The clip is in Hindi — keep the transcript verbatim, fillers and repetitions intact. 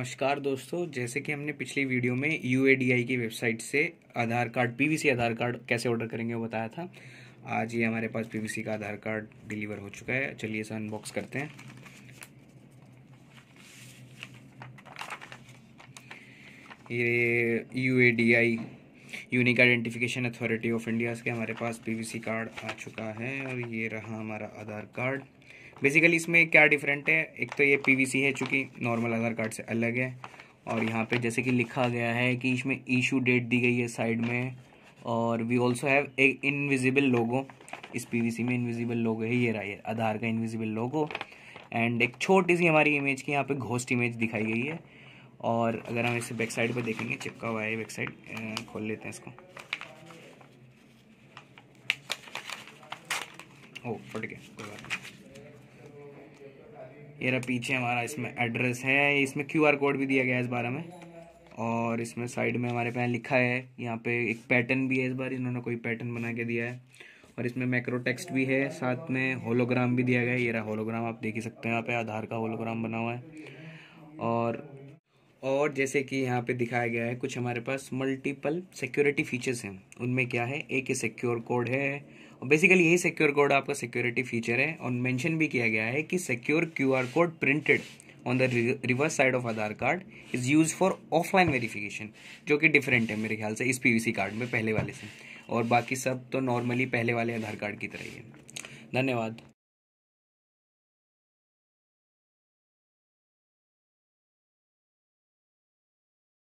नमस्कार दोस्तों, जैसे कि हमने पिछली वीडियो में यू ए डी आई की वेबसाइट से Aadhaar card P V C Aadhaar card कैसे ऑर्डर करेंगे वो बताया था। आज ये हमारे पास पी वी सी का आधार कार्ड डिलीवर हो चुका है। चलिए इसे अनबॉक्स करते हैं। ये U A D I unique identification authority of India के हमारे पास पी वी सी कार्ड आ चुका है और ये रहा हमारा आधार कार्ड। बेसिकली इसमें क्या डिफरेंट है, एक तो ये पी वी सी है चूँकि नॉर्मल आधार कार्ड से अलग है, और यहाँ पे जैसे कि लिखा गया है कि इसमें इशू डेट दी गई है साइड में, और we also have a invisible logo. इस पी वी सी में इनविजिबल लोगो है, ये रहा है आधार का इनविजिबल लोगो। एंड एक छोटी सी हमारी इमेज की यहाँ पे घोस्ट इमेज दिखाई गई है। और अगर हम इसे बैक साइड पर देखेंगे, चिपका हुआ है बैक साइड, खोल लेते हैं इसको। ओ फट गया। ये रहा पीछे हमारा, इसमें एड्रेस है, इसमें क्यू आर कोड भी दिया गया है इस बारे में। और इसमें साइड में हमारे पास लिखा है, यहाँ पे एक पैटर्न भी है, इस बार इन्होंने कोई पैटर्न बना के दिया है। और इसमें मैक्रो टेक्स्ट भी है, साथ में होलोग्राम भी दिया गया है। ये रहा होलोग्राम, आप देख ही सकते हैं यहाँ पे आधार का होलोग्राम बना हुआ है। और और जैसे कि यहाँ पे दिखाया गया है, कुछ हमारे पास मल्टीपल सिक्योरिटी फीचर्स हैं। उनमें क्या है, एक सिक्योर कोड है, और बेसिकली यही सिक्योर कोड आपका सिक्योरिटी फीचर है। और मेंशन भी किया गया है कि secure QR code printed on the reverse side of Aadhaar card is use for offline verification, जो कि डिफरेंट है मेरे ख्याल से इस पी वी सी कार्ड में पहले वाले से। और बाकी सब तो नॉर्मली पहले वाले आधार कार्ड की तरह ही है। धन्यवाद।